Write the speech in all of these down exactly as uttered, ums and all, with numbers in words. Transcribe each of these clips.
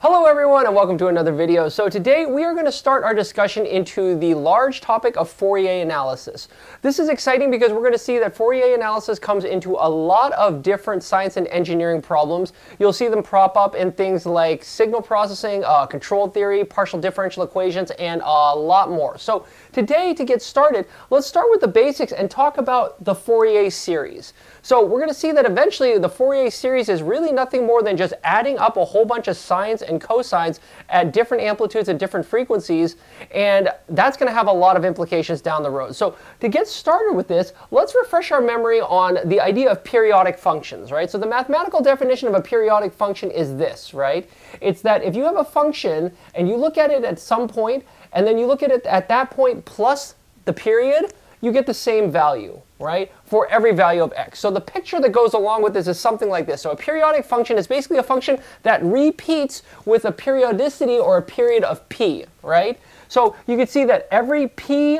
Hello everyone and welcome to another video. So today we are going to start our discussion into the large topic of Fourier analysis. This is exciting because we're going to see that Fourier analysis comes into a lot of different science and engineering problems. You'll see them prop up in things like signal processing, uh, control theory, partial differential equations, and a lot more. So today, to get started, let's start with the basics and talk about the Fourier series. So we're going to see that eventually the Fourier series is really nothing more than just adding up a whole bunch of sines and cosines at different amplitudes and different frequencies, and that's going to have a lot of implications down the road. So to get started with this, let's refresh our memory on the idea of periodic functions, right? So the mathematical definition of a periodic function is this, right? It's that if you have a function and you look at it at some point, and then you look at it at that point plus the period, you get the same value, right, for every value of x. So the picture that goes along with this is something like this. So a periodic function is basically a function that repeats with a periodicity or a period of p, right? So you can see that every p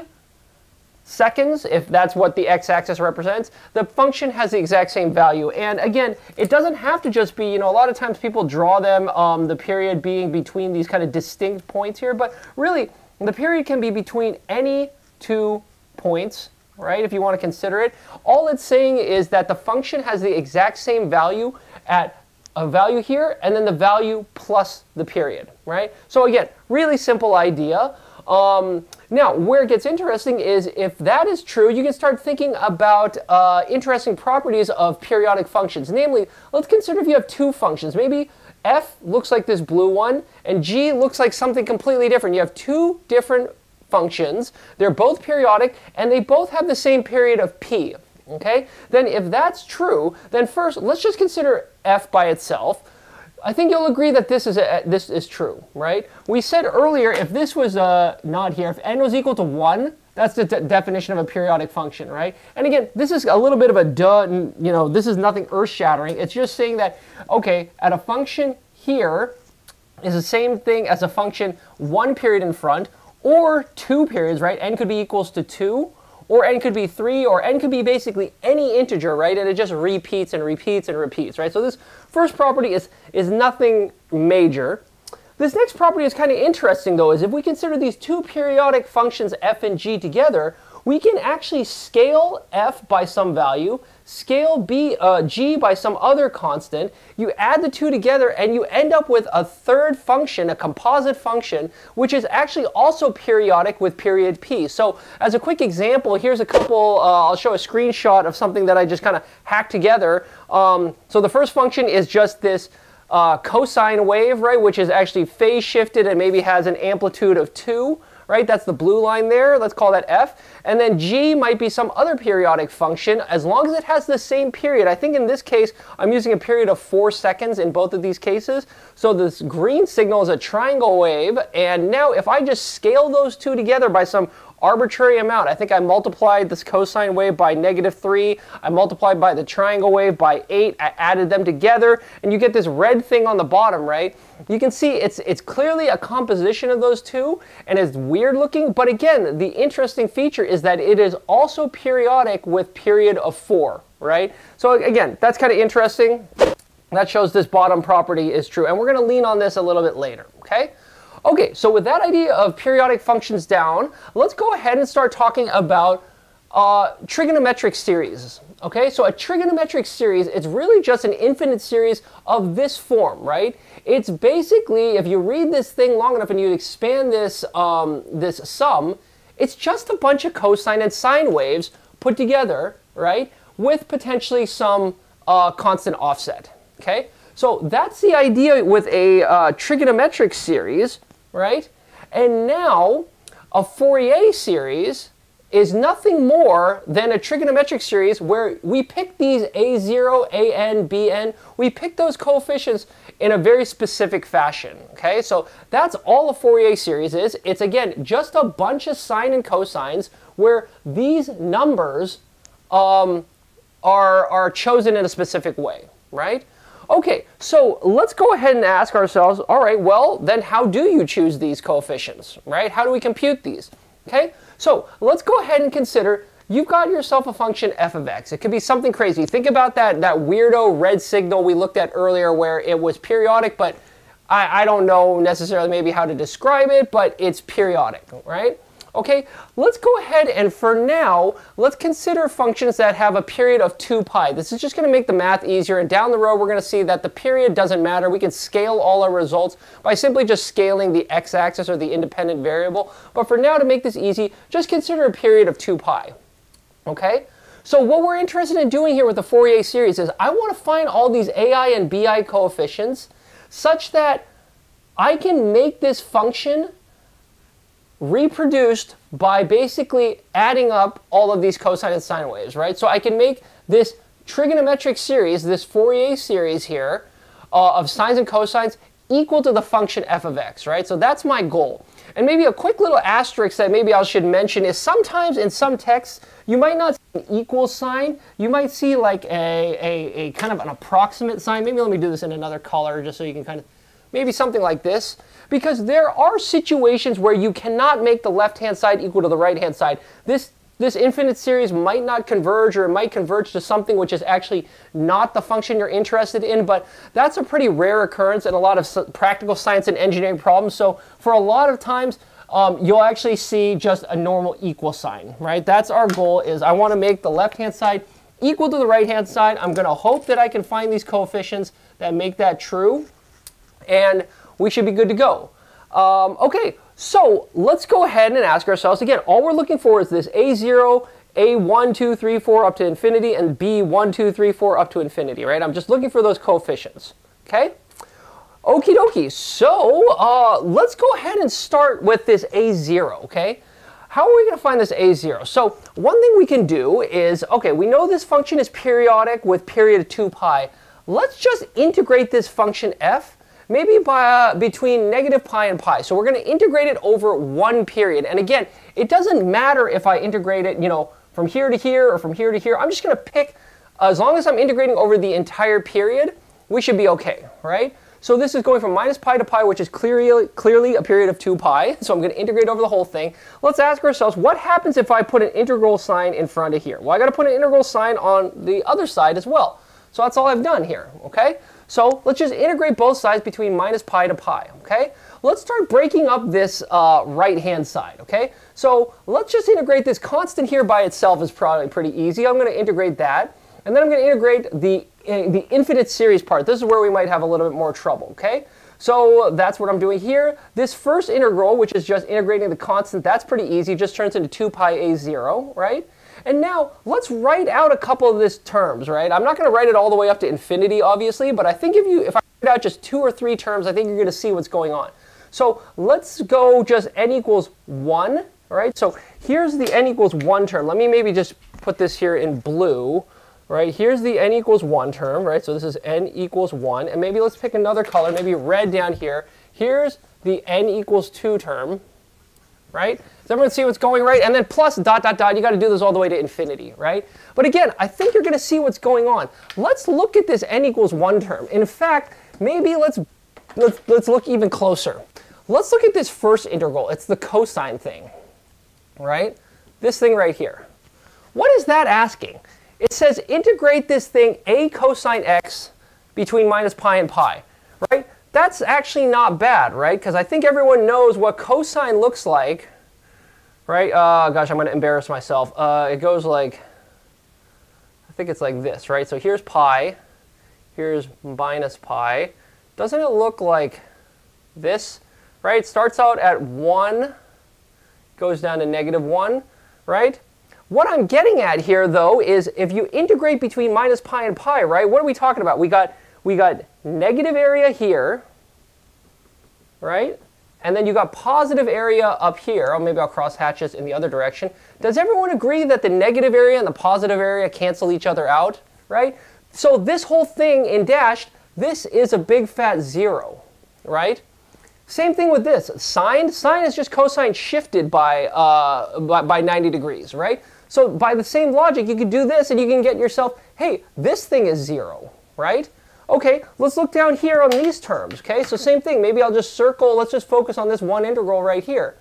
seconds, if that's what the x-axis represents, the function has the exact same value. And again, it doesn't have to just be, you know, a lot of times people draw them, um, the period being between these kind of distinct points here, but really the period can be between any two points, right, if you want to consider it. All it's saying is that the function has the exact same value at a value here, and then the value plus the period, right? So again, really simple idea. Um, now, where it gets interesting is if that is true, you can start thinking about uh, interesting properties of periodic functions. Namely, let's consider if you have two functions. Maybe f looks like this blue one, and g looks like something completely different. You have two different functions, they're both periodic, and they both have the same period of p, okay? Then if that's true, then first, let's just consider f by itself. I think you'll agree that this is, a, this is true, right? We said earlier, if this was uh, not here, if n was equal to one, that's the de definition of a periodic function, right? And again, this is a little bit of a duh, you know, this is nothing earth-shattering. It's just saying that, okay, at a function here is the same thing as a function one period in front, or two periods, right? N could be equals to two, or n could be three, or n could be basically any integer, right? And it just repeats and repeats and repeats, right? So this first property is, is nothing major. This next property is kind of interesting, though, is if we consider these two periodic functions f and g together, we can actually scale f by some value, scale b, uh, g by some other constant, you add the two together, and you end up with a third function, a composite function, which is actually also periodic with period p. So as a quick example, here's a couple, uh, I'll show a screenshot of something that I just kind of hacked together. Um, so the first function is just this uh, cosine wave, right, which is actually phase shifted and maybe has an amplitude of two. Right, that's the blue line there, let's call that f. And then g might be some other periodic function as long as it has the same period. I think in this case, I'm using a period of four seconds in both of these cases. So this green signal is a triangle wave, and now if I just scale those two together by some arbitrary amount, I think I multiplied this cosine wave by negative three, I multiplied by the triangle wave by eight, I added them together, and you get this red thing on the bottom, right? You can see it's, it's clearly a composition of those two, and it's weird looking, but again, the interesting feature is that it is also periodic with period of four, right? So again, that's kind of interesting. That shows this bottom property is true, and we're going to lean on this a little bit later, okay? Okay, so with that idea of periodic functions down, let's go ahead and start talking about uh, trigonometric series. Okay, so a trigonometric series, it's really just an infinite series of this form, right? It's basically, if you read this thing long enough and you expand this, um, this sum, it's just a bunch of cosine and sine waves put together, right, with potentially some uh, constant offset, okay? So that's the idea with a uh, trigonometric series, right? And now a Fourier series is nothing more than a trigonometric series where we pick these a zero, a n, b n, we pick those coefficients in a very specific fashion, okay? So that's all a Fourier series is. It's again, just a bunch of sine and cosines where these numbers um, are, are chosen in a specific way, right? Okay, so let's go ahead and ask ourselves, all right, well, then how do you choose these coefficients, right? How do we compute these, okay? So let's go ahead and consider you've got yourself a function f of x. It could be something crazy. Think about that, that weirdo red signal we looked at earlier where it was periodic, but I, I don't know necessarily maybe how to describe it, but it's periodic, right? Okay, let's go ahead and for now, let's consider functions that have a period of two pi. This is just going to make the math easier, and down the road we're going to see that the period doesn't matter. We can scale all our results by simply just scaling the x-axis or the independent variable. But for now, to make this easy, just consider a period of two pi. Okay? So what we're interested in doing here with the Fourier series is I want to find all these A I and B I coefficients such that I can make this function reproduced by basically adding up all of these cosine and sine waves, right? So I can make this trigonometric series, this Fourier series here, uh, of sines and cosines equal to the function f of x, right? So that's my goal. And maybe a quick little asterisk that maybe I should mention is sometimes in some texts, you might not see an equal sign. You might see like a, a, a kind of an approximate sign. Maybe let me do this in another color just so you can kind of, maybe something like this, because there are situations where you cannot make the left-hand side equal to the right-hand side. This, this infinite series might not converge, or it might converge to something which is actually not the function you're interested in, but that's a pretty rare occurrence in a lot of practical science and engineering problems. So for a lot of times, um, you'll actually see just a normal equal sign, right? That's our goal, is I want to make the left-hand side equal to the right-hand side. I'm going to hope that I can find these coefficients that make that true, and we should be good to go. Um, okay, so let's go ahead and ask ourselves again, all we're looking for is this A zero, A one, two, three, four up to infinity, and B one, two, three, four up to infinity, right? I'm just looking for those coefficients, okay? Okie dokie, so uh, let's go ahead and start with this A zero, okay? How are we going to find this A zero? So one thing we can do is, okay, we know this function is periodic with period of two pi. Let's just integrate this function f maybe by, uh, between negative pi and pi. So we're going to integrate it over one period. And again, it doesn't matter if I integrate it, you know, from here to here or from here to here. I'm just going to pick, as long as I'm integrating over the entire period, we should be okay, right? So this is going from minus pi to pi, which is clearly, clearly a period of two pi. So I'm going to integrate over the whole thing. Let's ask ourselves, what happens if I put an integral sign in front of here? Well, I got to put an integral sign on the other side as well. So that's all I've done here, okay? So let's just integrate both sides between minus pi to pi, okay? Let's start breaking up this uh, right-hand side, okay? So let's just integrate this constant here by itself is probably pretty easy. I'm going to integrate that, and then I'm going to integrate the, uh, the infinite series part. This is where we might have a little bit more trouble, okay? So that's what I'm doing here. This first integral, which is just integrating the constant, that's pretty easy. It just turns into two pi a zero, right? And now, let's write out a couple of these terms, right? I'm not going to write it all the way up to infinity, obviously, but I think if you, if I write out just two or three terms, I think you're going to see what's going on. So let's go just n equals one, right? So here's the n equals one term. Let me maybe just put this here in blue, right? Here's the n equals one term, right? So this is n equals one, and maybe let's pick another color, maybe red down here. Here's the n equals two term, right? Does everyone see what's going right? And then plus dot, dot, dot, you got to do this all the way to infinity, right? But again, I think you're going to see what's going on. Let's look at this n equals one term. In fact, maybe let's, let's, let's look even closer. Let's look at this first integral. It's the cosine thing, right? This thing right here. What is that asking? It says integrate this thing a cosine x between minus pi and pi, right? That's actually not bad, right? Because I think everyone knows what cosine looks like, right? Uh, gosh, I'm going to embarrass myself. Uh, it goes like, I think it's like this, right? So here's pi, here's minus pi. Doesn't it look like this, right? It starts out at one, goes down to negative one, right? What I'm getting at here, though, is if you integrate between minus pi and pi, right? What are we talking about? We got we got negative area here, right? And then you got positive area up here. Or maybe I'll cross hatches in the other direction. Does everyone agree that the negative area and the positive area cancel each other out, right? So this whole thing in dashed, this is a big fat zero, right? Same thing with this. Sine, sine is just cosine shifted by, uh, by, by ninety degrees, right? So by the same logic, you could do this and you can get yourself, hey, this thing is zero, right? Okay, let's look down here on these terms, okay? So same thing, maybe I'll just circle, let's just focus on this one integral right here,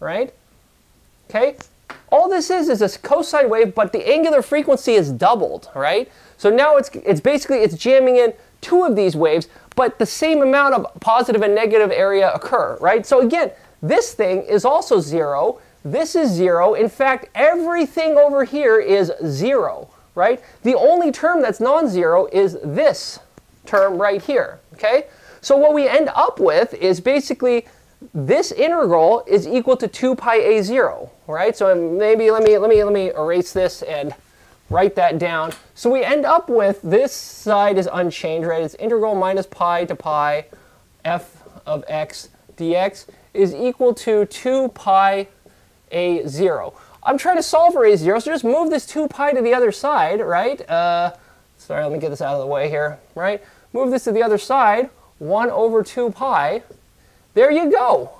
right? Okay, all this is is a cosine wave, but the angular frequency is doubled, right? So now it's, it's basically, it's jamming in two of these waves, but the same amount of positive and negative area occur, right? So again, this thing is also zero. This is zero. In fact, everything over here is zero, right? The only term that's non-zero is this term right here, okay? So what we end up with is basically this integral is equal to two pi a zero, right? So maybe let me let me let me erase this and write that down. So we end up with this side is unchanged, right? It's integral minus pi to pi f of x dx is equal to two pi a zero. I'm trying to solve for a zero, so just move this two pi to the other side, right? Uh, sorry, let me get this out of the way here, right? Move this to the other side, one over two pi. There you go,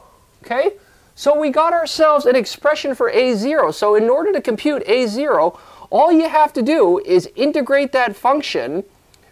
okay? So we got ourselves an expression for a zero. So in order to compute a zero, all you have to do is integrate that function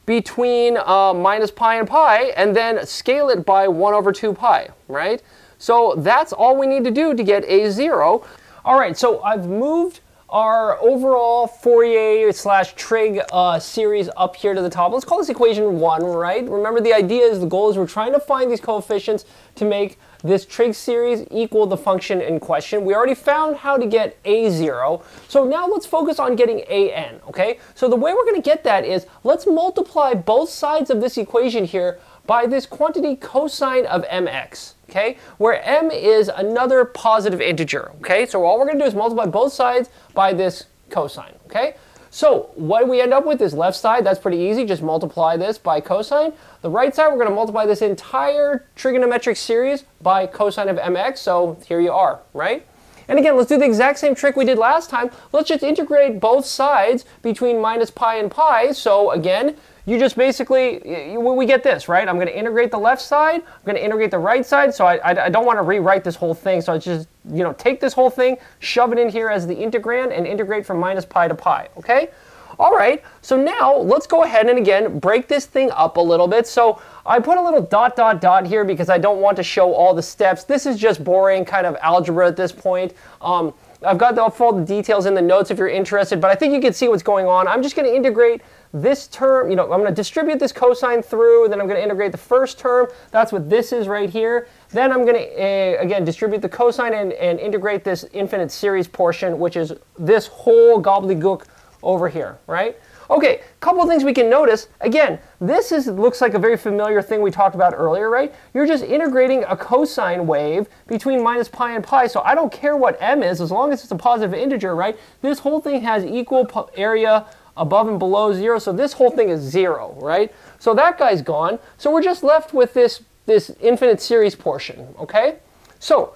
between uh, minus pi and pi, and then scale it by one over two pi, right? So that's all we need to do to get a zero. All right, so I've moved our overall Fourier slash trig uh, series up here to the top. Let's call this equation one, right? Remember, the idea is, the goal is we're trying to find these coefficients to make this trig series equal the function in question. We already found how to get a zero. So now let's focus on getting a n, okay? So the way we're gonna get that is, let's multiply both sides of this equation here by this quantity cosine of mx, okay? Where m is another positive integer, okay? So all we're gonna do is multiply both sides by this cosine, okay? So what we end up with is left side, that's pretty easy, just multiply this by cosine. The right side, we're gonna multiply this entire trigonometric series by cosine of mx, so here you are, right? And again, let's do the exact same trick we did last time. Let's just integrate both sides between minus pi and pi, so again, you just basically, we get this, right? I'm gonna integrate the left side, I'm gonna integrate the right side, so I, I, I don't wanna rewrite this whole thing, so I just, you know, take this whole thing, shove it in here as the integrand, and integrate from minus pi to pi, okay? All right, so now let's go ahead and again, break this thing up a little bit. So I put a little dot, dot, dot here because I don't want to show all the steps. This is just boring kind of algebra at this point. Um, I've got the, all the details in the notes if you're interested, but I think you can see what's going on. I'm just gonna integrate this term, you know, I'm gonna distribute this cosine through, then I'm gonna integrate the first term, that's what this is right here. Then I'm gonna, uh, again, distribute the cosine and, and integrate this infinite series portion, which is this whole gobbledygook over here, right? Okay, couple things we can notice. Again, this is looks like a very familiar thing we talked about earlier, right? You're just integrating a cosine wave between minus pi and pi, so I don't care what m is, as long as it's a positive integer, right? This whole thing has equal area above and below zero, so this whole thing is zero, right? So that guy's gone, so we're just left with this, this infinite series portion, okay? So,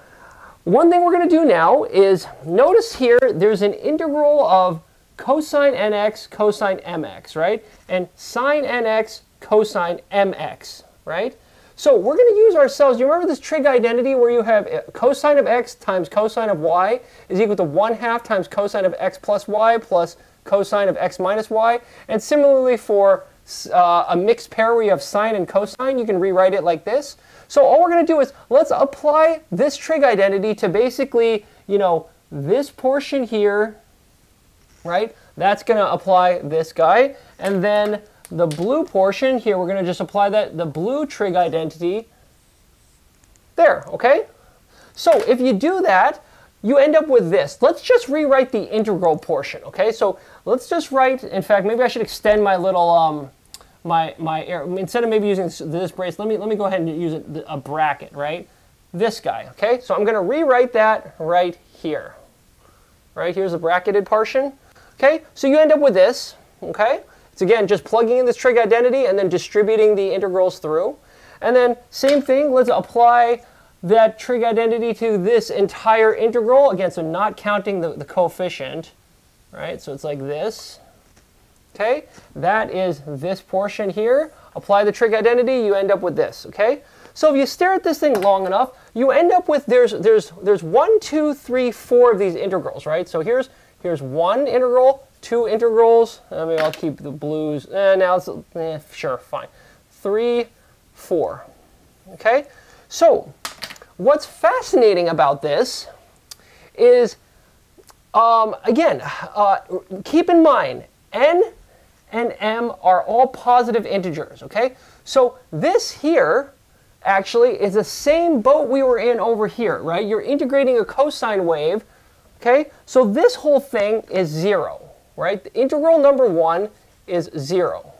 one thing we're gonna do now is, notice here, there's an integral of cosine nx, cosine mx, right? And sine nx, cosine mx, right? So we're gonna use ourselves, you remember this trig identity where you have cosine of x times cosine of y is equal to one half times cosine of x plus y plus cosine of x minus y. And similarly for uh, a mixed pair where you have sine and cosine, you can rewrite it like this. So all we're gonna do is, let's apply this trig identity to basically, you know, this portion here, right? That's gonna apply this guy. And then the blue portion here, we're gonna just apply that, the blue trig identity there, okay? So if you do that, you end up with this. Let's just rewrite the integral portion, okay? So let's just write, in fact, maybe I should extend my little, um, my, my arrow. Instead of maybe using this, this brace, let me, let me go ahead and use a, a bracket, right? This guy, okay? So I'm gonna rewrite that right here. Right, here's the bracketed portion. Okay, so you end up with this, okay? It's again, just plugging in this trig identity and then distributing the integrals through. And then same thing, let's apply that trig identity to this entire integral. Again, so not counting the, the coefficient, right? So it's like this, okay? That is this portion here. Apply the trig identity, you end up with this, okay? So if you stare at this thing long enough, you end up with, there's, there's, there's one, two, three, four of these integrals, right? So here's, Here's one integral, two integrals. Uh, maybe I'll keep the blues. Eh, now it's, eh, sure, fine. Three, four, okay? So what's fascinating about this is, um, again, uh, keep in mind, n and m are all positive integers, okay? So this here actually is the same boat we were in over here, right? You're integrating a cosine wave, okay? So this whole thing is zero, right? The integral number one is zero.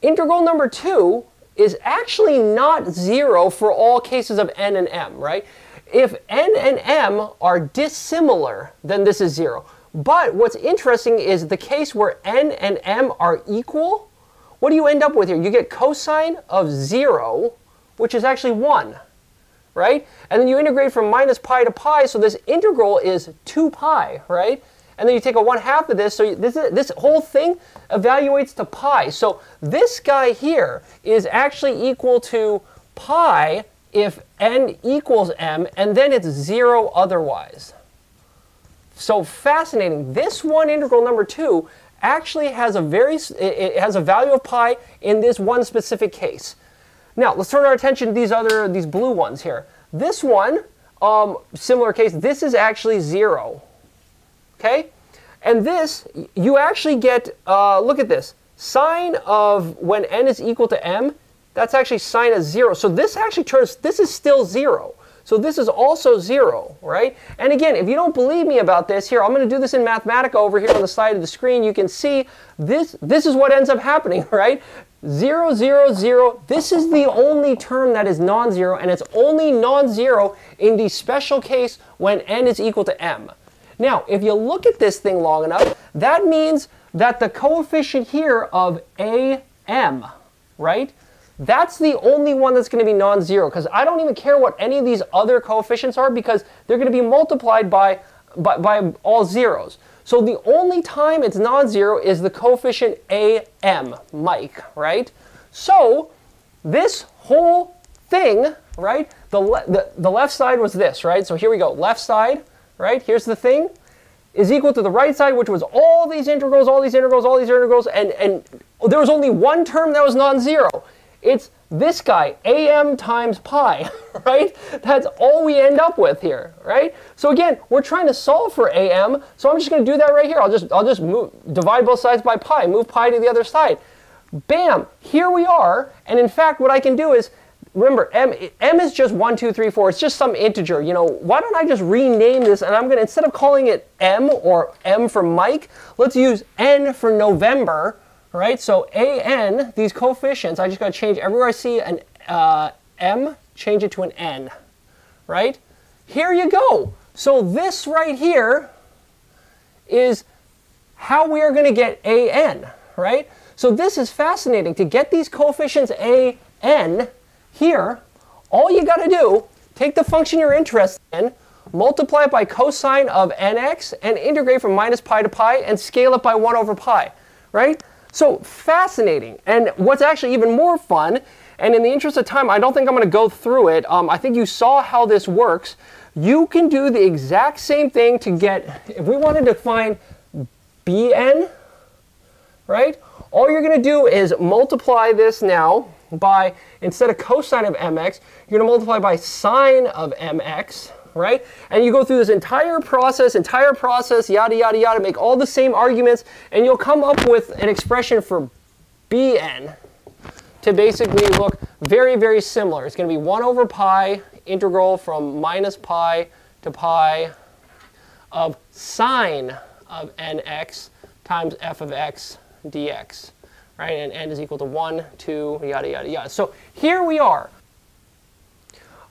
Integral number two is actually not zero for all cases of n and m, right? If n and m are dissimilar, then this is zero. But what's interesting is the case where n and m are equal, what do you end up with here? You get cosine of zero, which is actually one, right? And then you integrate from minus pi to pi, so this integral is two pi, right? And then you take a one half of this, so this, this whole thing evaluates to pi. So this guy here is actually equal to pi if n equals m, and then it's zero otherwise. So fascinating. This one integral number two actually has a very, it has a value of pi in this one specific case. Now let's turn our attention to these other, these blue ones here. This one, um, similar case, this is actually zero. Okay? And this, you actually get, uh, look at this, sine of when n is equal to m, that's actually sine of zero. So this actually turns, this is still zero. So this is also zero, right? And again, if you don't believe me about this here, I'm going to do this in Mathematica over here on the side of the screen. You can see this, this is what ends up happening, right? Zero, zero, zero. This is the only term that is non-zero, and it's only non-zero in the special case when n is equal to m. Now, if you look at this thing long enough, that means that the coefficient here of am, right? That's the only one that's going to be non-zero, because I don't even care what any of these other coefficients are, because they're going to be multiplied by, by, by all zeros. So the only time it's non-zero is the coefficient am, Mike, right? So this whole thing, right, the, le the, the left side was this, right? So here we go, left side. Right? Here's the thing, is equal to the right side, which was all these integrals, all these integrals, all these integrals, and, and there was only one term that was non-zero. It's this guy, am times pi, right? That's all we end up with here, right? So again, we're trying to solve for am, so I'm just going to do that right here. I'll just, I'll just move, divide both sides by pi, move pi to the other side. Bam, here we are, and in fact, what I can do is, remember, m, m is just one, two, three, four. It's just some integer. You know, why don't I just rename this, and I'm going to, instead of calling it m or m for Mike, let's use n for November, right? So an, these coefficients, I just got to change everywhere I see an uh, m, change it to an n, right? Here you go. So this right here is how we are going to get an, right? So this is fascinating. To get these coefficients an, here, all you got to do, take the function you're interested in, multiply it by cosine of nx, and integrate from minus pi to pi, and scale it by one over pi, right? So fascinating. And what's actually even more fun, and in the interest of time, I don't think I'm going to go through it. Um, I think you saw how this works. You can do the exact same thing to get, if we wanted to find bn, right? All you're going to do is multiply this now by, instead of cosine of mx, you're going to multiply by sine of mx, right? And you go through this entire process, entire process, yada, yada, yada, make all the same arguments, and you'll come up with an expression for bn to basically look very, very similar. It's going to be one over pi integral from minus pi to pi of sine of nx times f of x dx. Right, and n is equal to one, two, yada, yada, yada. So here we are.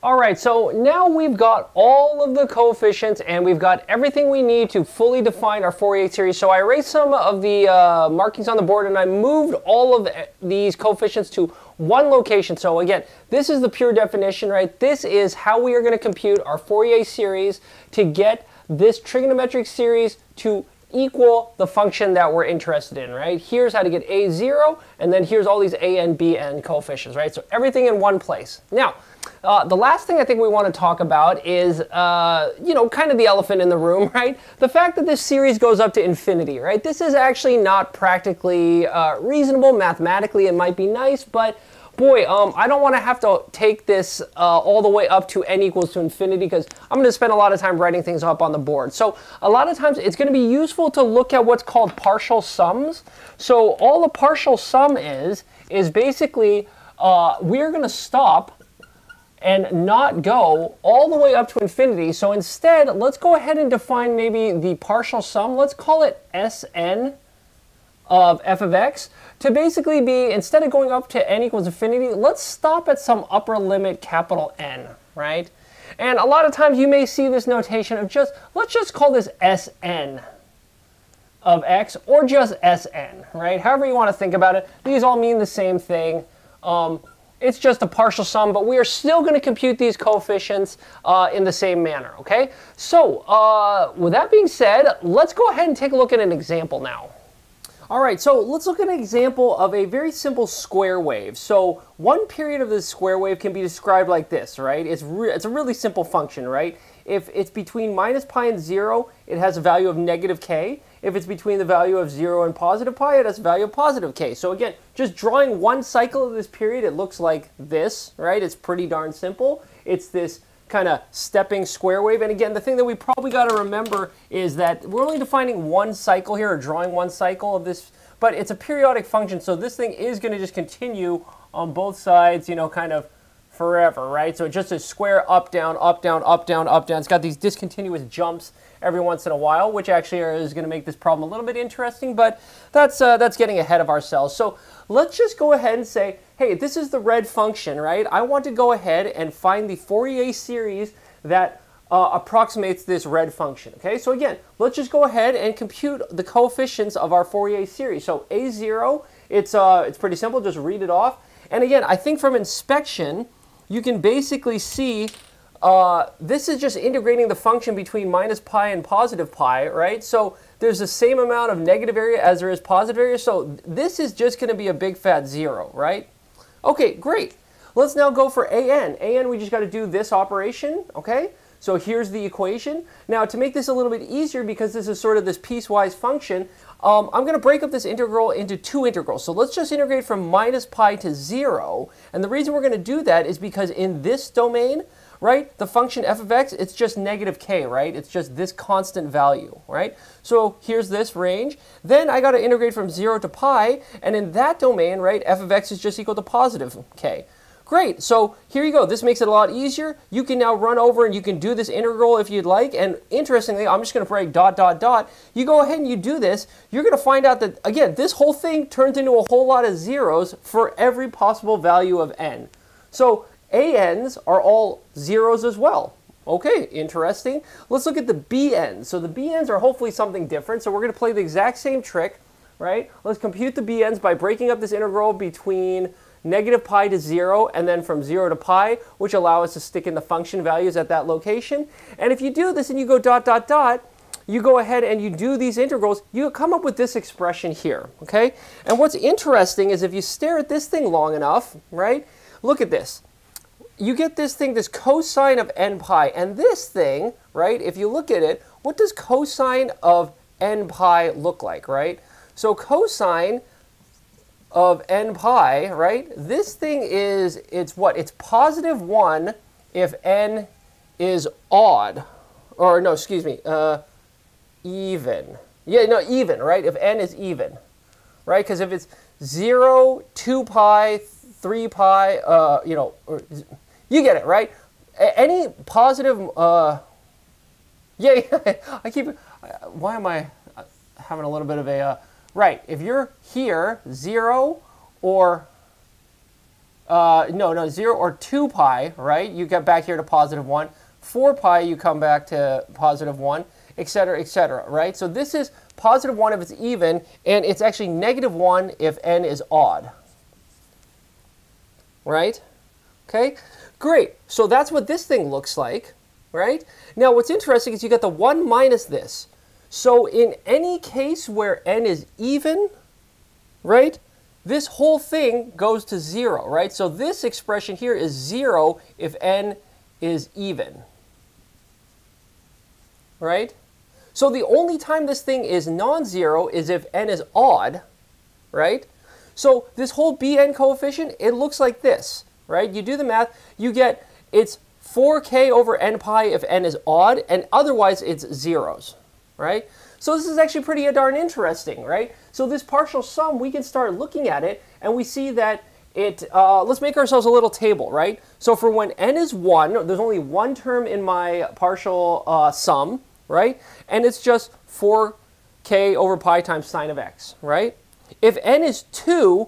All right, so now we've got all of the coefficients, and we've got everything we need to fully define our Fourier series. So I erased some of the uh, markings on the board, and I moved all of the, these coefficients to one location. So again, this is the pure definition, right? This is how we are going to compute our Fourier series to get this trigonometric series to equal the function that we're interested in, right? Here's how to get a zero, and then here's all these a and b and coefficients, right? So everything in one place. Now, uh, the last thing I think we want to talk about is, uh, you know, kind of the elephant in the room, right? The fact that this series goes up to infinity, right? This is actually not practically uh, reasonable mathematically. It might be nice, but boy, um, I don't want to have to take this uh, all the way up to n equals to infinity because I'm going to spend a lot of time writing things up on the board. So a lot of times it's going to be useful to look at what's called partial sums. So all a partial sum is, is basically uh, we're going to stop and not go all the way up to infinity. So instead, let's go ahead and define maybe the partial sum. Let's call it S N of f of x to basically be, instead of going up to n equals infinity, let's stop at some upper limit capital N, right? And a lot of times you may see this notation of just, let's just call this S N of x or just S N, right? However you want to think about it, these all mean the same thing. Um, It's just a partial sum, but we are still going to compute these coefficients uh, in the same manner, okay? So uh, with that being said, let's go ahead and take a look at an example now. All right, so let's look at an example of a very simple square wave. So one period of this square wave can be described like this, right? It's, re it's a really simple function, right? If it's between minus pi and zero, it has a value of negative k. If it's between the value of zero and positive pi, it has a value of positive k. So again, just drawing one cycle of this period, it looks like this, right? It's pretty darn simple. It's this kind of stepping square wave. And again, the thing that we probably got to remember is that we're only defining one cycle here, or drawing one cycle of this, but it's a periodic function. So this thing is going to just continue on both sides, you know, kind of forever, right? So it just is square up, down, up, down, up, down, up, down. It's got these discontinuous jumps every once in a while, which actually is going to make this problem a little bit interesting, but that's uh, that's getting ahead of ourselves. So let's just go ahead and say, hey, this is the red function, right? I want to go ahead and find the Fourier series that uh, approximates this red function, okay? So again, let's just go ahead and compute the coefficients of our Fourier series. So A zero, it's, uh, it's pretty simple, just read it off. And again, I think from inspection, you can basically see Uh, this is just integrating the function between minus pi and positive pi, right? So there's the same amount of negative area as there is positive area. So this is just going to be a big fat zero, right? Okay, great. Let's now go for A N. A N, we just got to do this operation, okay? So here's the equation. Now to make this a little bit easier, because this is sort of this piecewise function, um, I'm going to break up this integral into two integrals. So let's just integrate from minus pi to zero. And the reason we're going to do that is because in this domain, right, the function f of x, it's just negative k, right? It's just this constant value, right? So here's this range. Then I got to integrate from zero to pi, and in that domain, right, f of x is just equal to positive k. Great, so here you go. This makes it a lot easier. You can now run over and you can do this integral if you'd like, and interestingly, I'm just going to break dot, dot, dot. You go ahead and you do this, you're going to find out that, again, this whole thing turns into a whole lot of zeros for every possible value of n. So A Ns are all zeros as well. Okay, interesting. Let's look at the B Ns. So the B Ns are hopefully something different. So we're going to play the exact same trick, right? Let's compute the B Ns by breaking up this integral between negative pi to zero and then from zero to pi, which allow us to stick in the function values at that location. And if you do this and you go dot, dot, dot, you go ahead and you do these integrals, you come up with this expression here, okay? And what's interesting is if you stare at this thing long enough, right? Look at this. You get this thing, this cosine of n pi. And this thing, right, if you look at it, what does cosine of n pi look like, right? So cosine of n pi, right, this thing is, it's what? It's positive one if n is odd. Or no, excuse me, uh, even. Yeah, no, even, right, if n is even, right? Because if it's zero, two pi, three pi, uh, you know, or, you get it, right? Any positive, uh, yeah, I keep, why am I having a little bit of a, uh, right, if you're here, zero or, uh, no, no, zero or two pi, right? You get back here to positive one, four pi, you come back to positive one, et cetera, et cetera, right? So this is positive one if it's even, and it's actually negative one if n is odd, right? Okay. Great, so that's what this thing looks like, right? Now what's interesting is you got the one minus this. So in any case where n is even, right, this whole thing goes to zero, right? So this expression here is zero if n is even, right? So the only time this thing is non-zero is if n is odd, right? So this whole B N coefficient, it looks like this, right? You do the math, you get, it's four k over n pi if n is odd, and otherwise it's zeros, right? So this is actually pretty darn interesting, right? So this partial sum, we can start looking at it, and we see that it, uh, let's make ourselves a little table, right? So for when n is one, there's only one term in my partial uh, sum, right? And it's just four k over pi times sine of x, right? If n is two,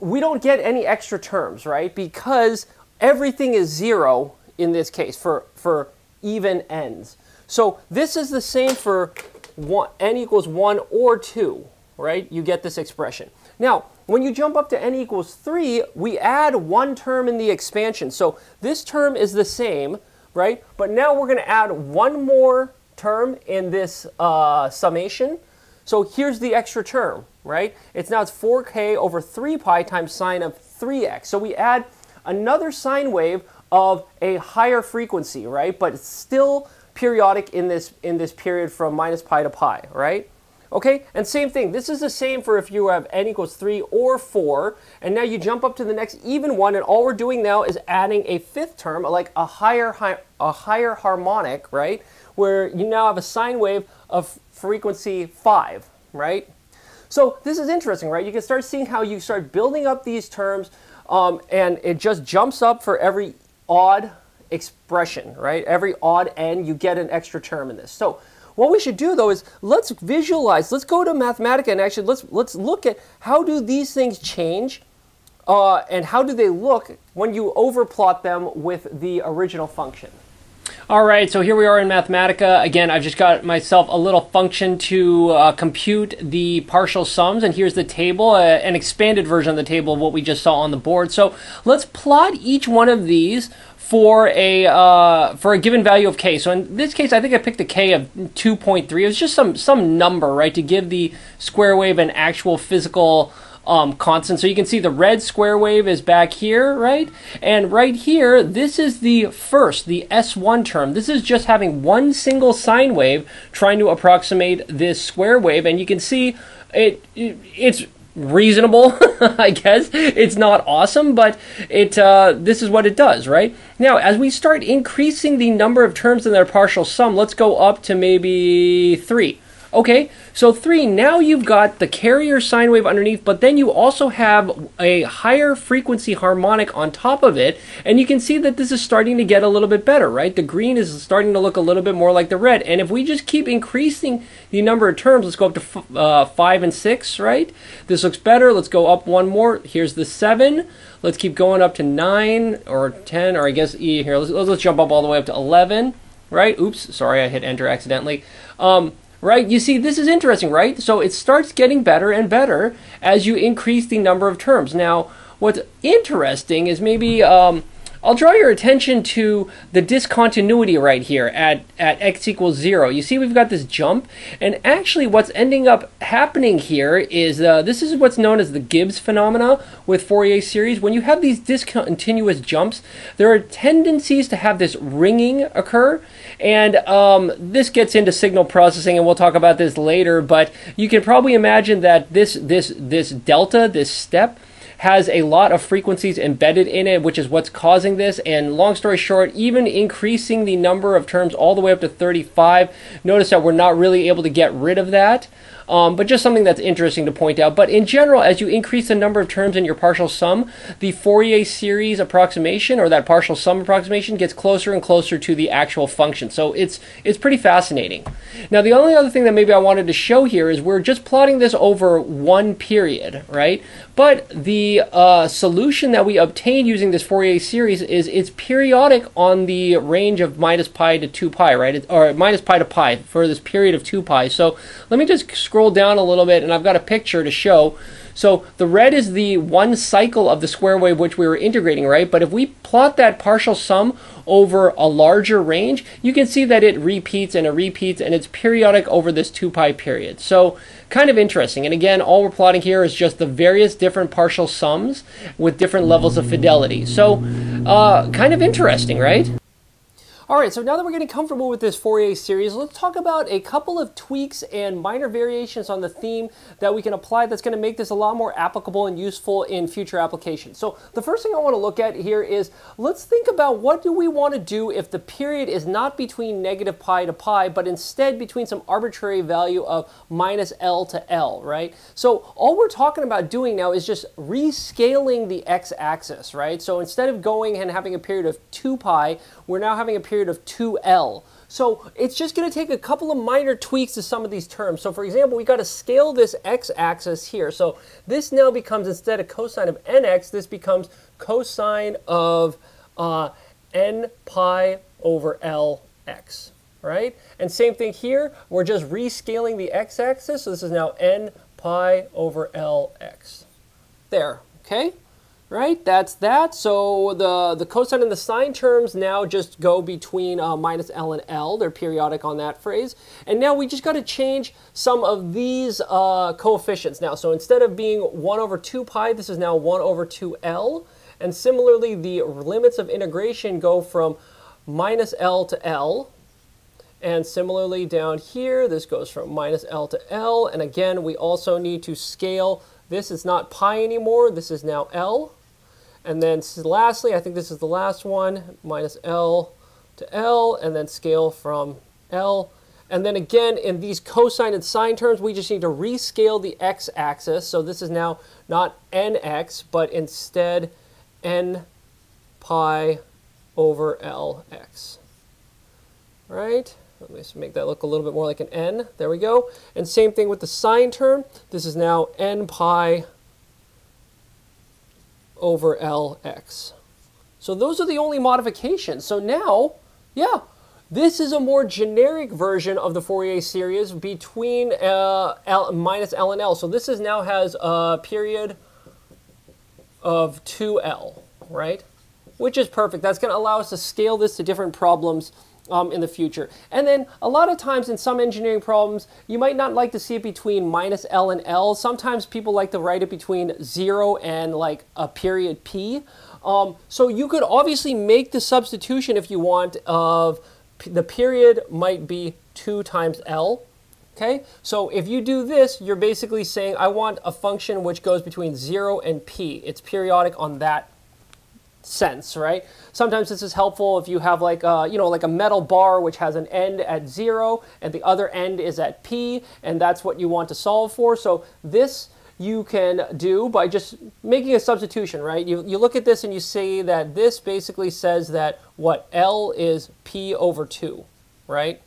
we don't get any extra terms, right? Because everything is zero in this case for, for even n's. So this is the same for one, n equals one or two, right? You get this expression. Now, when you jump up to n equals three, we add one term in the expansion. So this term is the same, right? But now we're going to add one more term in this uh, summation. So here's the extra term, right? It's now it's four k over three pi times sine of three x. So we add another sine wave of a higher frequency, right? But it's still periodic in this, in this period from minus pi to pi, right? Okay, and same thing. This is the same for if you have n equals three or four, and now you jump up to the next even one, and all we're doing now is adding a fifth term, like a higher, high, a higher harmonic, right? Where you now have a sine wave of frequency five, right? So this is interesting, right? You can start seeing how you start building up these terms, um, and it just jumps up for every odd expression, right? Every odd n, you get an extra term in this. So what we should do though is let's visualize, let's go to Mathematica and actually let's, let's look at how do these things change uh, and how do they look when you overplot them with the original function. All right, so here we are in Mathematica. Again, I've just got myself a little function to uh, compute the partial sums, and here's the table, uh, an expanded version of the table of what we just saw on the board. So let's plot each one of these for a uh, for a given value of k. So in this case, I think I picked a k of two point three. It was just some some number, right, to give the square wave an actual physical um, constant. So you can see the red square wave is back here, right? And right here, this is the first, the S one term. This is just having one single sine wave trying to approximate this square wave, and you can see it, it it's reasonable, I guess. It's not awesome, but it uh, this is what it does, right? Now, as we start increasing the number of terms in their partial sum, let's go up to maybe three. Okay, so three, now you've got the carrier sine wave underneath, but then you also have a higher frequency harmonic on top of it, and you can see that this is starting to get a little bit better, right? The green is starting to look a little bit more like the red, and if we just keep increasing the number of terms, let's go up to f uh, five and six, right? This looks better, let's go up one more, here's the seven, let's keep going up to nine, or ten, or I guess E here, let's, let's jump up all the way up to eleven, right? Oops, sorry, I hit enter accidentally. Um, Right, you see, this is interesting, right? So it starts getting better and better as you increase the number of terms. Now, what's interesting is maybe um, I'll draw your attention to the discontinuity right here at, at x equals zero. You see, we've got this jump, and actually what's ending up happening here is uh, this is what's known as the Gibbs phenomena with Fourier series. When you have these discontinuous jumps, there are tendencies to have this ringing occur, and um, this gets into signal processing, and we'll talk about this later, but you can probably imagine that this, this, this delta, this step, has a lot of frequencies embedded in it, which is what's causing this. And long story short, even increasing the number of terms all the way up to thirty-five, notice that we're not really able to get rid of that, um, but just something that's interesting to point out. But in general, as you increase the number of terms in your partial sum, the Fourier series approximation, or that partial sum approximation, gets closer and closer to the actual function. So it's, it's pretty fascinating. Now, the only other thing that maybe I wanted to show here is we're just plotting this over one period, right? But the The uh, solution that we obtain using this Fourier series is it's periodic on the range of minus pi to two pi, right? It, or minus pi to pi for this period of two pi. So let me just scroll down a little bit, and I've got a picture to show. So the red is the one cycle of the square wave which we were integrating, right? But if we plot that partial sum over a larger range, you can see that it repeats and it repeats, and it's periodic over this two pi period. So kind of interesting. And again, all we're plotting here is just the various different partial sums with different levels of fidelity. So uh, kind of interesting, right? All right, so now that we're getting comfortable with this Fourier series, let's talk about a couple of tweaks and minor variations on the theme that we can apply that's going to make this a lot more applicable and useful in future applications. So the first thing I want to look at here is, let's think about what do we want to do if the period is not between negative pi to pi, but instead between some arbitrary value of minus L to L, right? So all we're talking about doing now is just rescaling the x-axis, right? So instead of going and having a period of two pi, we're now having a period of two L. So it's just going to take a couple of minor tweaks to some of these terms. So for example, we got to scale this x-axis here. So this now becomes, instead of cosine of nx, this becomes cosine of uh, n pi over lx, right? And same thing here, we're just rescaling the x-axis. So this is now n pi over lx. There, okay? Right, that's that. So the, the cosine and the sine terms now just go between uh, minus L and L. They're periodic on that phrase. And now we just got to change some of these uh, coefficients now. So instead of being one over two pi, this is now one over two L. And similarly, the limits of integration go from minus L to L. And similarly down here, this goes from minus L to L. And again, we also need to scale. This is not pi anymore, this is now L. And then lastly, I think this is the last one, minus L to L, and then scale from L. And then again, in these cosine and sine terms, we just need to rescale the x-axis. So this is now not nx, but instead n pi over lx, right? Let me just make that look a little bit more like an n. There we go. And same thing with the sine term. This is now n pi over lx. So those are the only modifications. So now, yeah, this is a more generic version of the Fourier series between uh, L, minus L and L. So this is now has a period of two L, right? Which is perfect. That's going to allow us to scale this to different problems Um, in the future. And then a lot of times in some engineering problems, you might not like to see it between minus L and L. Sometimes people like to write it between zero and like a period P. Um, so you could obviously make the substitution if you want of the period might be two times L. Okay, so if you do this, you're basically saying I want a function which goes between zero and P. It's periodic on that sense, right? Sometimes this is helpful if you have like a, you know, like a metal bar which has an end at zero and the other end is at P, and that's what you want to solve for. So this you can do by just making a substitution, right? You, you look at this and you see that this basically says that what L is P over two, right?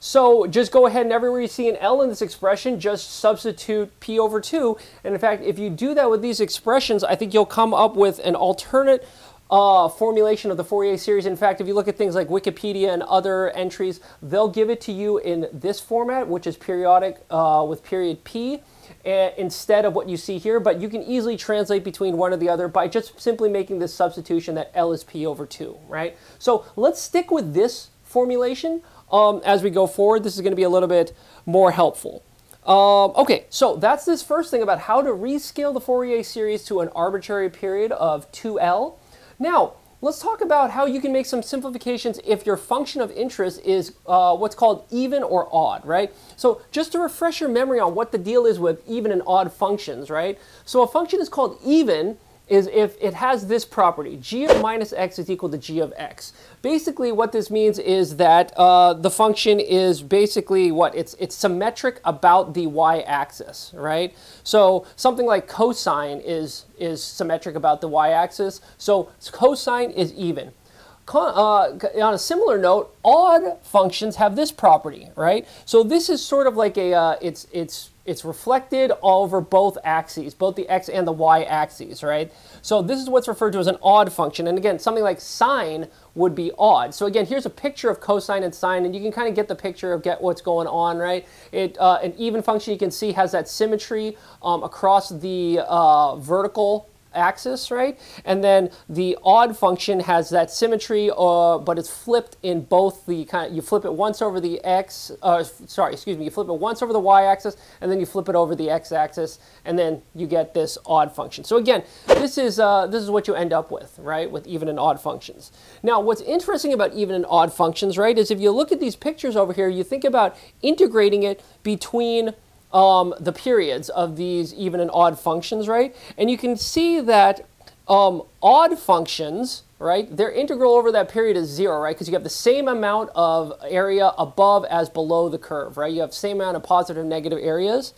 So just go ahead and everywhere you see an L in this expression, just substitute P over two. And in fact, if you do that with these expressions, I think you'll come up with an alternate uh, formulation of the Fourier series. In fact, if you look at things like Wikipedia and other entries, they'll give it to you in this format, which is periodic uh, with period P uh, instead of what you see here. But you can easily translate between one or the other by just simply making this substitution that L is P over two, right? So let's stick with this formulation. Um, as we go forward, this is going to be a little bit more helpful. Um, okay, so that's this first thing about how to rescale the Fourier series to an arbitrary period of two L. Now, let's talk about how you can make some simplifications if your function of interest is uh, what's called even or odd, right? So just to refresh your memory on what the deal is with even and odd functions, right? So a function is called even is if it has this property, g of minus x is equal to g of x. Basically what this means is that uh, the function is basically what? It's, it's symmetric about the y-axis, right? So something like cosine is, is symmetric about the y-axis. So cosine is even. Uh, on a similar note, odd functions have this property, right? So this is sort of like a, uh, it's, it's, it's reflected over both axes, both the x and the y axes, right? So this is what's referred to as an odd function. And again, something like sine would be odd. So again, here's a picture of cosine and sine, and you can kind of get the picture of get what's going on, right? It, uh, an even function you can see has that symmetry um, across the uh, vertical axis, right? And then the odd function has that symmetry, uh, but it's flipped in both the kind of, you flip it once over the x, uh, sorry, excuse me, you flip it once over the y-axis, and then you flip it over the x-axis, and then you get this odd function. So again, this is, uh, this is what you end up with, right, with even and odd functions. Now, what's interesting about even and odd functions, right, is if you look at these pictures over here, you think about integrating it between um, the periods of these even and odd functions, right? And you can see that um, odd functions, right, their integral over that period is zero, right? Because you have the same amount of area above as below the curve, right? You have the same amount of positive and negative areas.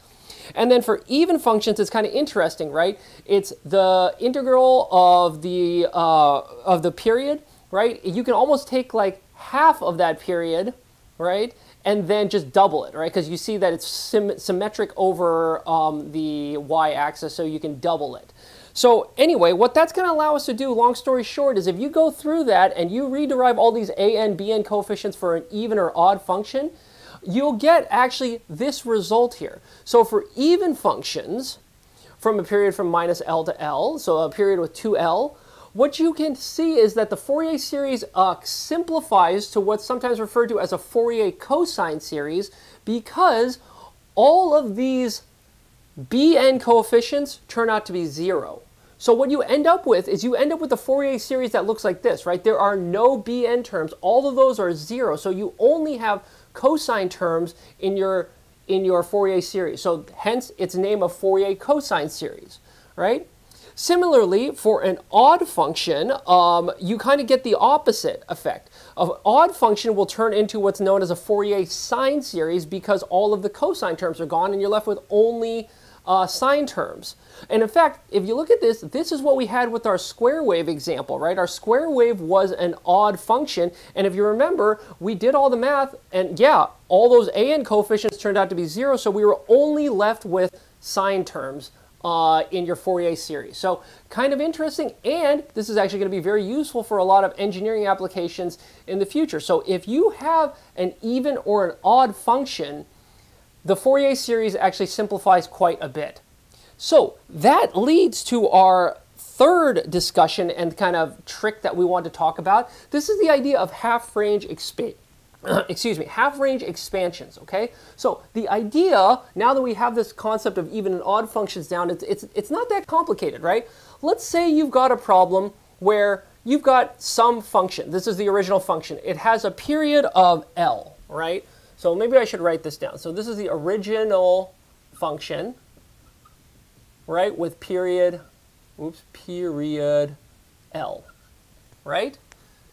And then for even functions, it's kind of interesting, right? It's the integral of the, uh, of the period, right? You can almost take like half of that period, right? And then just double it, right? Because you see that it's sym symmetric over um, the y-axis, so you can double it. So anyway, what that's going to allow us to do, long story short, is if you go through that and you rederive all these a n, b n coefficients for an even or odd function, you'll get actually this result here. So for even functions from a period from minus L to L, so a period with two L, what you can see is that the Fourier series uh, simplifies to what's sometimes referred to as a Fourier cosine series, because all of these B N coefficients turn out to be zero. So what you end up with is you end up with a Fourier series that looks like this, right? There are no B N terms. All of those are zero. So you only have cosine terms in your, in your Fourier series. So hence its name of Fourier cosine series, right? Similarly, for an odd function, um, you kind of get the opposite effect. An odd function will turn into what's known as a Fourier sine series, because all of the cosine terms are gone and you're left with only uh, sine terms. And in fact, if you look at this, this is what we had with our square wave example, right? Our square wave was an odd function. And if you remember, we did all the math and yeah, all those A N coefficients turned out to be zero. So we were only left with sine terms Uh, in your Fourier series. So kind of interesting, and this is actually going to be very useful for a lot of engineering applications in the future. So if you have an even or an odd function, the Fourier series actually simplifies quite a bit. So that leads to our third discussion and kind of trick that we want to talk about. This is the idea of half-range expansion. Excuse me, half-range expansions, okay? So the idea, now that we have this concept of even and odd functions down, it's, it's, it's not that complicated, right? Let's say you've got a problem where you've got some function. This is the original function. It has a period of L, right? So maybe I should write this down. So this is the original function, right, with period, oops, period L, right?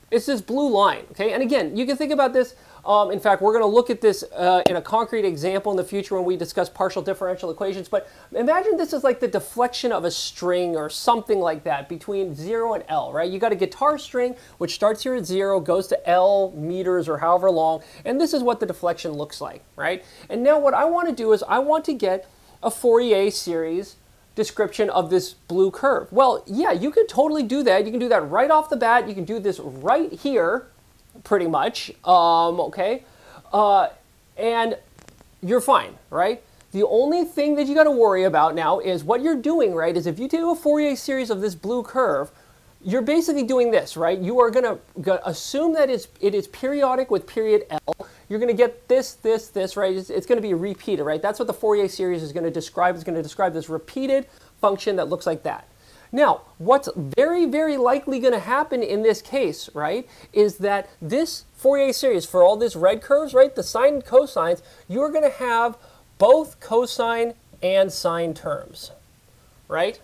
It's this blue line, okay? And again, you can think about this. Um, in fact, we're going to look at this uh, in a concrete example in the future when we discuss partial differential equations. But imagine this is like the deflection of a string or something like that between zero and L, right? You got a guitar string, which starts here at zero, goes to L meters or however long. And this is what the deflection looks like, right? And now what I want to do is I want to get a Fourier series description of this blue curve. Well, yeah, you could totally do that. You can do that right off the bat. You can do this right here, pretty much, um, okay? Uh, and you're fine, right? The only thing that you gotta worry about now is what you're doing, right, is if you do a Fourier series of this blue curve, you're basically doing this, right? You are gonna, gonna assume that it's, it is periodic with period L. You're going to get this, this, this, right? It's, it's going to be repeated, right? That's what the Fourier series is going to describe. It's going to describe this repeated function that looks like that. Now, what's very, very likely going to happen in this case, right, is that this Fourier series for all these red curves, right, the sine and cosines, you're going to have both cosine and sine terms, right?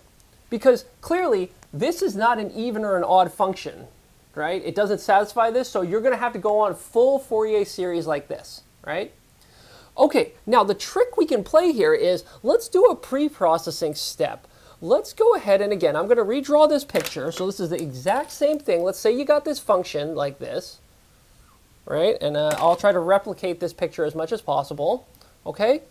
Because clearly, this is not an even or an odd function, right? It doesn't satisfy this, so you're going to have to go on full Fourier series like this, right? Okay, now the trick we can play here is let's do a pre-processing step. Let's go ahead and again, I'm going to redraw this picture. So this is the exact same thing. Let's say you got this function like this, right? And uh, I'll try to replicate this picture as much as possible, okay?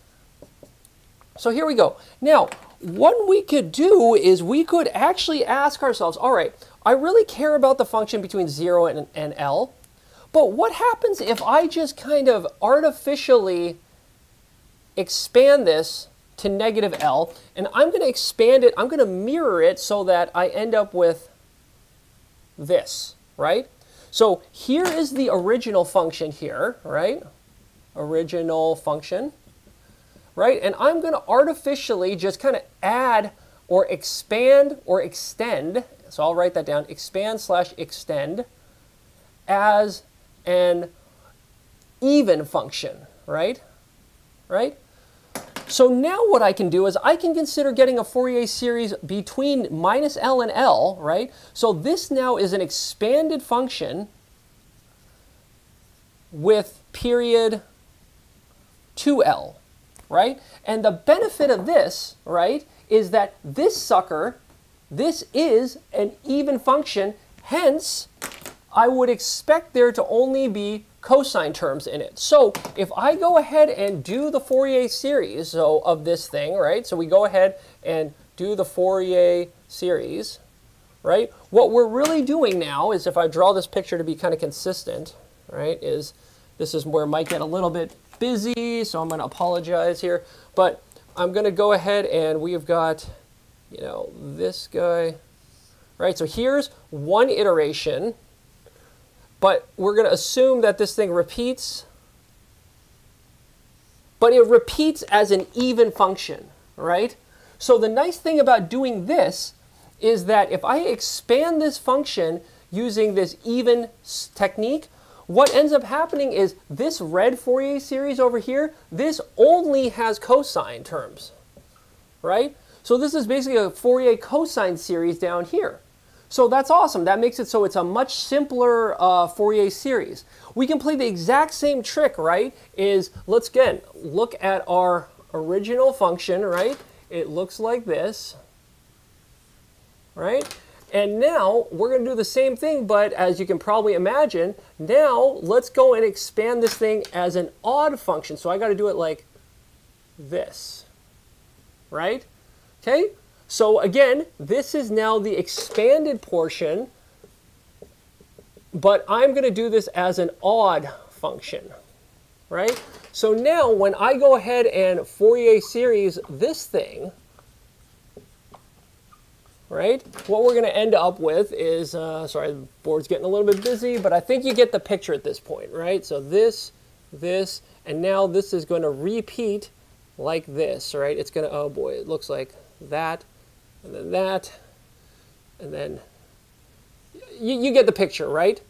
So here we go. Now, what we could do is we could actually ask ourselves, all right, I really care about the function between zero and, and L, but what happens if I just kind of artificially expand this to negative L, and I'm going to expand it, I'm going to mirror it so that I end up with this, right? So here is the original function here, right? Original function, right? And I'm going to artificially just kind of add or expand or extend, so I'll write that down, expand slash extend as an even function, right? Right? So now what I can do is I can consider getting a Fourier series between minus L and L, right? So this now is an expanded function with period two L, right? And the benefit of this, right, is that this sucker, this is an even function, hence I would expect there to only be cosine terms in it. So if I go ahead and do the Fourier series so of this thing, right? So we go ahead and do the Fourier series, right? What we're really doing now is, if I draw this picture to be kind of consistent, right, is this is where it might get a little bit busy, so I'm going to apologize here. But I'm going to go ahead and we've got, you know, this guy, right? So here's one iteration. But we're going to assume that this thing repeats. But it repeats as an even function, right? So the nice thing about doing this is that if I expand this function using this even technique, what ends up happening is this red Fourier series over here, this only has cosine terms, right? So this is basically a Fourier cosine series down here. So that's awesome. That makes it so it's a much simpler uh, Fourier series. We can play the exact same trick, right? Is let's again look at our original function, right? It looks like this, right? And now we're going to do the same thing, but as you can probably imagine, now let's go and expand this thing as an odd function. So I got to do it like this, right? Okay. So again, this is now the expanded portion, but I'm going to do this as an odd function, right? So now when I go ahead and Fourier series this thing, right, what we're going to end up with is, uh, sorry, the board's getting a little bit busy, but I think you get the picture at this point, right? So this, this, and now this is going to repeat like this, right? It's going to, oh boy, it looks like that. And then that, and then you, you get the picture, right?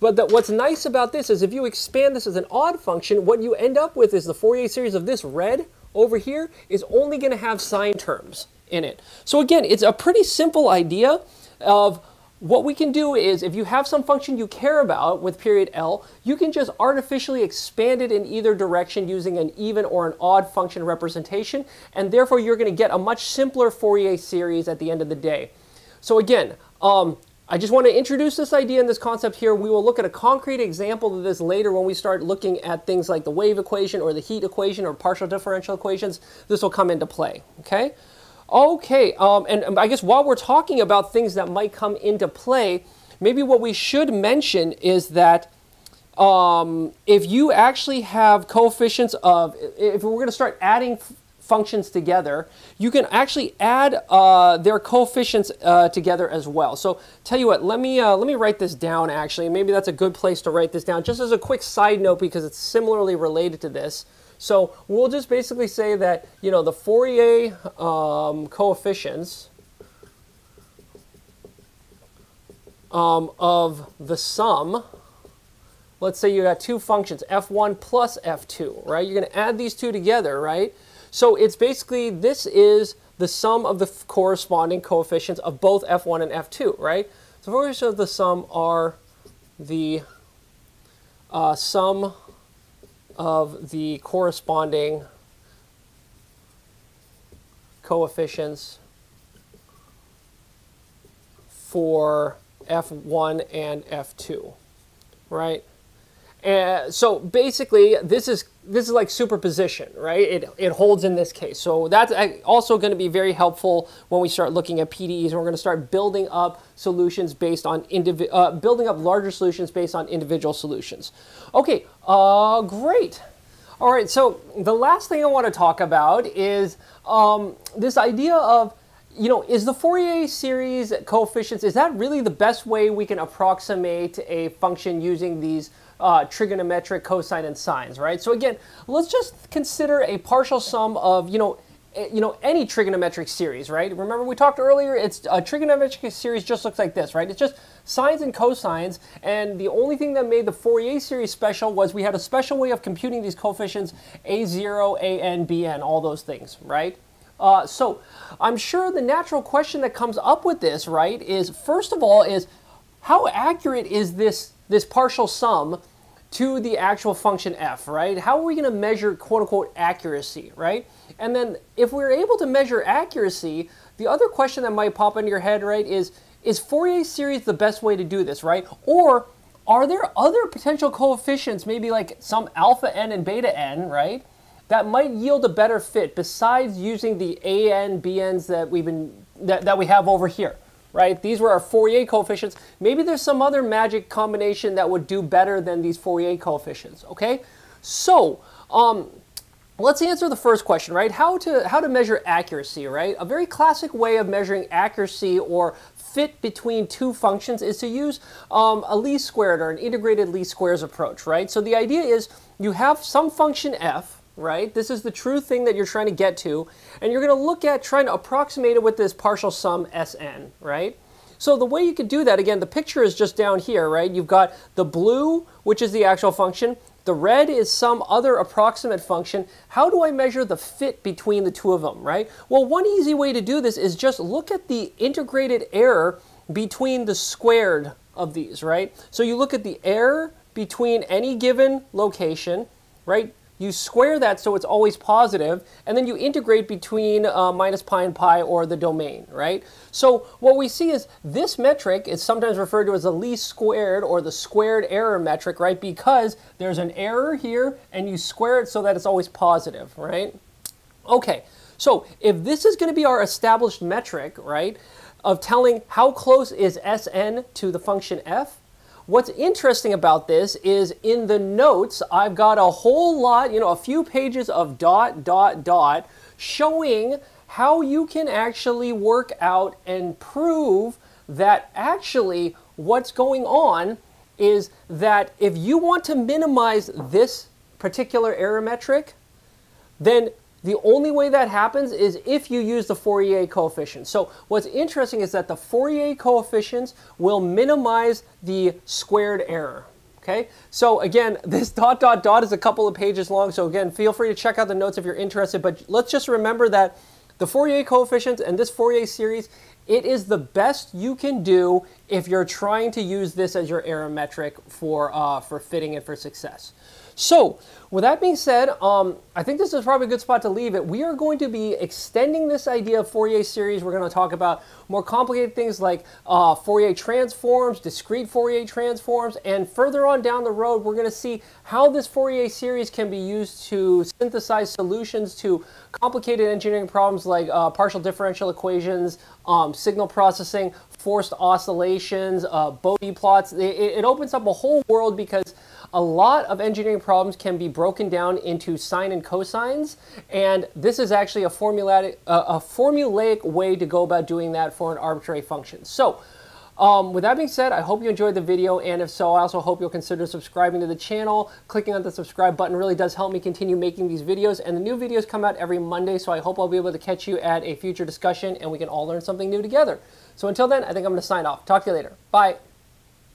But the, what's nice about this is if you expand this as an odd function, what you end up with is the Fourier series of this red over here is only going to have sine terms in it. So again, it's a pretty simple idea of what we can do is if you have some function you care about with period L, you can just artificially expand it in either direction using an even or an odd function representation, and therefore you're going to get a much simpler Fourier series at the end of the day. So again, um, I just want to introduce this idea and this concept here. We will look at a concrete example of this later when we start looking at things like the wave equation or the heat equation or partial differential equations. This will come into play, okay? Okay, um, and I guess while we're talking about things that might come into play, maybe what we should mention is that um, if you actually have coefficients of, if we're going to start adding functions together, you can actually add uh, their coefficients uh, together as well. So tell you what, let me, uh, let me write this down actually, maybe that's a good place to write this down, just as a quick side note because it's similarly related to this. So we'll just basically say that, you know, the Fourier um, coefficients um, of the sum, let's say you got two functions, f one plus f two, right? You're going to add these two together, right? So it's basically, this is the sum of the corresponding coefficients of both f one and f two, right? So Fouriers of the sum are the uh, sum of the corresponding coefficients for f one and f two, right? And so basically, this is this is like superposition, right? It it holds in this case. So that's also going to be very helpful when we start looking at P D Es. We're going to start building up solutions based on individual, uh, building up larger solutions based on individual solutions. Okay, uh, great. All right, so the last thing I want to talk about is um, this idea of, you know, is the Fourier series coefficients, is that really the best way we can approximate a function using these uh, trigonometric cosine and sines, right? So again, let's just consider a partial sum of, you know, you know, any trigonometric series, right? Remember we talked earlier, it's a trigonometric series just looks like this, right? It's just sines and cosines, and the only thing that made the Fourier series special was we had a special way of computing these coefficients, a zero, an, bn, all those things, right? Uh, so I'm sure the natural question that comes up with this, right, is first of all is how accurate is this, this partial sum to the actual function f, right? How are we going to measure quote-unquote accuracy, right? And then if we're able to measure accuracy, the other question that might pop into your head, right, is, is Fourier series the best way to do this, right? Or are there other potential coefficients, maybe like some alpha n and beta n, right, that might yield a better fit besides using the an, bn's that we've been, that, that we have over here, right? These were our Fourier coefficients. Maybe there's some other magic combination that would do better than these Fourier coefficients, okay? So, um, let's answer the first question, right? How to, how to measure accuracy, right? A very classic way of measuring accuracy or fit between two functions is to use um, a least squared or an integrated least squares approach, right? So the idea is you have some function f, right? This is the true thing that you're trying to get to, and you're going to look at trying to approximate it with this partial sum S N, right? So the way you could do that, again, the picture is just down here, right? You've got the blue, which is the actual function. The red is some other approximate function. How do I measure the fit between the two of them, right? Well, one easy way to do this is just look at the integrated error between the squared of these, right? So you look at the error between any given location, right? You square that so it's always positive, and then you integrate between uh, minus pi and pi or the domain, right? So what we see is this metric is sometimes referred to as the least squared or the squared error metric, right? Because there's an error here and you square it so that it's always positive, right? Okay, so if this is going to be our established metric, right, of telling how close is S N to the function f, what's interesting about this is in the notes, I've got a whole lot, you know, a few pages of dot, dot, dot, showing how you can actually work out and prove that actually what's going on is that if you want to minimize this particular error metric, then the only way that happens is if you use the Fourier coefficient. So what's interesting is that the Fourier coefficients will minimize the squared error, okay? So again, this dot, dot, dot is a couple of pages long. So again, feel free to check out the notes if you're interested, but let's just remember that the Fourier coefficients and this Fourier series, it is the best you can do if you're trying to use this as your error metric for, uh, for fitting and for success. So with that being said, um, I think this is probably a good spot to leave it. We are going to be extending this idea of Fourier series. We're going to talk about more complicated things like uh, Fourier transforms, discrete Fourier transforms, and further on down the road, we're going to see how this Fourier series can be used to synthesize solutions to complicated engineering problems like uh, partial differential equations, um, signal processing, forced oscillations, uh, Bode plots. It, it opens up a whole world because a lot of engineering problems can be broken down into sine and cosines, and this is actually a formulaic, uh, a formulaic way to go about doing that for an arbitrary function. So um, with that being said, I hope you enjoyed the video, and if so, I also hope you'll consider subscribing to the channel. Clicking on the subscribe button really does help me continue making these videos, and the new videos come out every Monday, so I hope I'll be able to catch you at a future discussion and we can all learn something new together. So until then, I think I'm going to sign off. Talk to you later. Bye.